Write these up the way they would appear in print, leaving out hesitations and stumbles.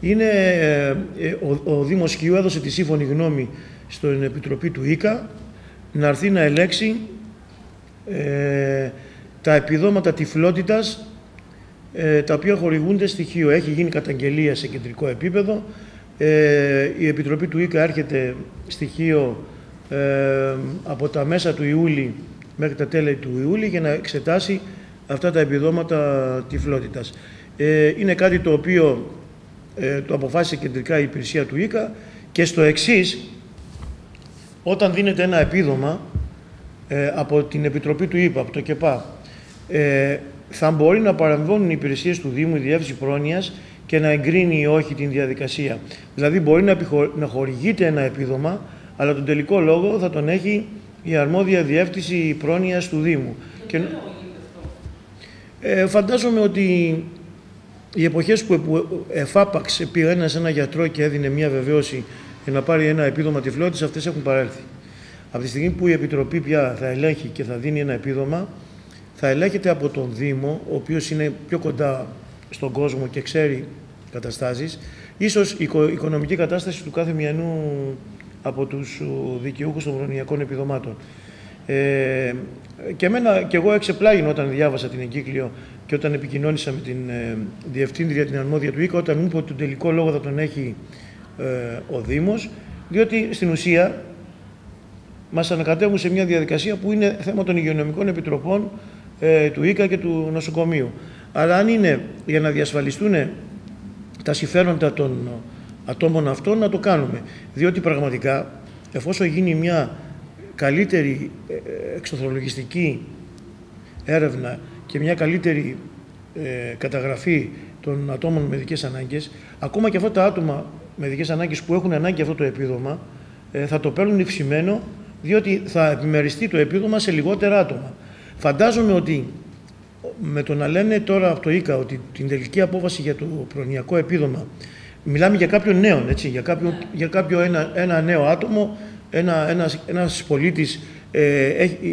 είναι ο Δήμος Κιού έδωσε τη σύμφωνη γνώμη στην Επιτροπή του ΙΚΑ να έρθει να ελέξει τα επιδόματα τυφλότητας τα οποία χορηγούνται στοιχείο. Έχει γίνει καταγγελία σε κεντρικό επίπεδο. Η Επιτροπή του ΙΚΑ έρχεται στοιχείο από τα μέσα του Ιούλη μέχρι τα τέλη του Ιούλη για να εξετάσει αυτά τα επιδόματα τυφλότητας. Είναι κάτι το οποίο το αποφάσισε κεντρικά η υπηρεσία του ΙΚΑ και στο εξής, όταν δίνεται ένα επίδομα από την Επιτροπή του ΙΠΑ, από το ΚΕΠΑ, θα μπορεί να παρεμβαίνουν οι υπηρεσίες του Δήμου, η Διεύθυνση Πρόνοιας και να εγκρίνει ή όχι την διαδικασία. Δηλαδή μπορεί να χορηγείται ένα επίδομα, αλλά τον τελικό λόγο θα τον έχει η αρμόδια Διεύθυνση Πρόνοιας του Δήμου. Και... φαντάζομαι ότι οι εποχές που εφάπαξ πήγε ένας ένα γιατρό και έδινε μια βεβαίωση για να πάρει ένα επίδομα τυφλότητας, αυτές έχουν παρέλθει. Από τη στιγμή που η Επιτροπή πια θα ελέγχει και θα δίνει ένα επίδομα, θα ελέγχεται από τον Δήμο, ο οποίος είναι πιο κοντά στον κόσμο και ξέρει καταστάσεις, ίσως η οικονομική κατάσταση του κάθε μιανού από τους δικαιούχους των προνοιακών επιδομάτων. Και εγώ εξεπλάγινε όταν διάβασα την εγκύκλιο και όταν επικοινώνησα με την διευθύντρια, την αρμόδια του ΙΚΑ, όταν μου είπε ότι τον τελικό λόγο θα τον έχει ο Δήμος, διότι στην ουσία μας ανακατεύουν σε μια διαδικασία που είναι θέμα των υγειονομικών επιτροπών του ΙΚΑ και του νοσοκομείου. Αλλά αν είναι για να διασφαλιστούν τα συμφέροντα των ατόμων αυτών, να το κάνουμε. Διότι πραγματικά, εφόσον γίνει μια καλύτερη εξωθρολογιστική έρευνα και μια καλύτερη καταγραφή των ατόμων με ειδικές ανάγκες, ακόμα και αυτά τα άτομα με ειδικές ανάγκες που έχουν ανάγκη αυτό το επίδομα, θα το παίρνουν υψημένο, διότι θα επιμεριστεί το επίδομα σε λιγότερα άτομα. Φαντάζομαι ότι με το να λένε τώρα από το ΙΚΑ ότι την τελική απόφαση για το προνοιακό επίδομα, μιλάμε για κάποιον νέο, έτσι, για ένα νέο άτομο, ένας πολίτης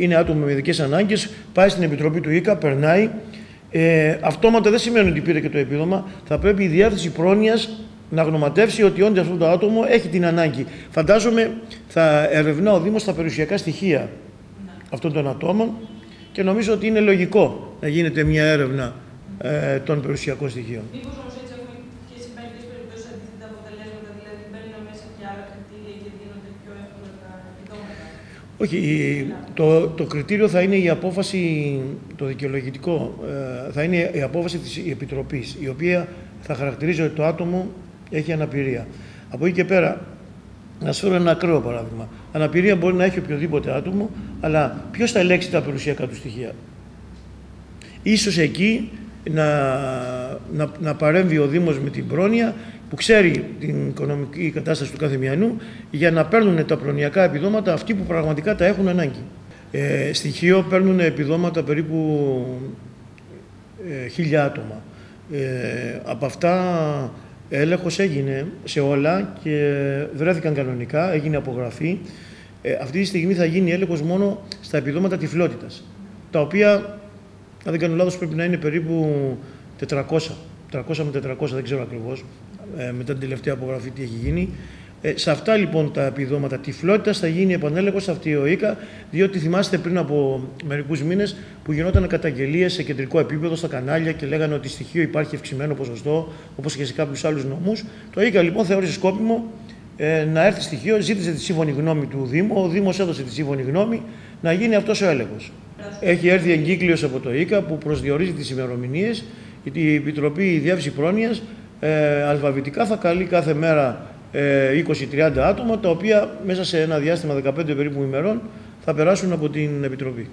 είναι άτομο με ειδικές ανάγκες, πάει στην Επιτροπή του ΙΚΑ, περνάει. Αυτόματα δεν σημαίνει ότι πήρε και το επίδομα. Θα πρέπει η Διεύθυνση Πρόνοιας να γνωματεύσει ότι όντως αυτό το άτομο έχει την ανάγκη. Φαντάζομαι θα ερευνά ο Δήμος τα περιουσιακά στοιχεία αυτών των ατόμων και νομίζω ότι είναι λογικό να γίνεται μια έρευνα των περιουσιακών στοιχείων. Μήπως όμως έτσι έχουμε και σε μερικές περιπτώσεις αντίθετα αποτελέσματα, δηλαδή μπαίνουν μέσα και άλλα κριτήρια και δίνονται πιο εύκολα τα επιδόματα? Όχι, το κριτήριο θα είναι η απόφαση, το δικαιολογητικό, θα είναι η απόφαση της Επιτροπής, η οποία θα χαρακτηρίζει ότι το άτομο έχει αναπηρία. Από εκεί και πέρα, να σου φέρω ένα ακραίο παράδειγμα. Αναπηρία μπορεί να έχει οποιοδήποτε άτομο, αλλά ποιος θα ελέγξει τα περιουσιακά του στοιχεία? Ίσως εκεί να παρέμβει ο Δήμος με την πρόνοια που ξέρει την οικονομική κατάσταση του κάθε μιανού για να παίρνουν τα προνοιακά επιδόματα αυτοί που πραγματικά τα έχουν ανάγκη. Στοιχείο παίρνουν επιδόματα περίπου 1000 άτομα. Από αυτά έλεγχος έγινε σε όλα και βρέθηκαν κανονικά, έγινε απογραφή. Αυτή τη στιγμή θα γίνει έλεγχος μόνο στα επιδόματα τυφλότητας, τα οποία, αν δεν κάνω λάθος, πρέπει να είναι περίπου 400 με 400, δεν ξέρω ακριβώς μετά την τελευταία απογραφή τι έχει γίνει. Σε αυτά λοιπόν τα επιδόματα τυφλότητας θα γίνει επανέλεγχος αυτή ο ΙΚΑ, διότι θυμάστε πριν από μερικούς μήνες που γινόταν καταγγελίες σε κεντρικό επίπεδο στα κανάλια και λέγανε ότι στοιχείο υπάρχει ευξημένο ποσοστό, όπως και σε κάποιους άλλους νομούς. Το ΙΚΑ λοιπόν θεώρησε σκόπιμο να έρθει στοιχείο, ζήτησε τη σύμφωνη γνώμη του Δήμου, ο Δήμος έδωσε τη σύμφωνη γνώμη, να γίνει αυτός ο έλεγχος. Έχει έρθει εγκύκλειος από το ΙΚΑ που προσδιορίζει τις ημερομηνίες. Η Επιτροπή Διεύθυνση Πρόνοιας αλφαβητικά θα καλεί κάθε μέρα 20-30 άτομα, τα οποία μέσα σε ένα διάστημα 15 περίπου ημερών θα περάσουν από την Επιτροπή.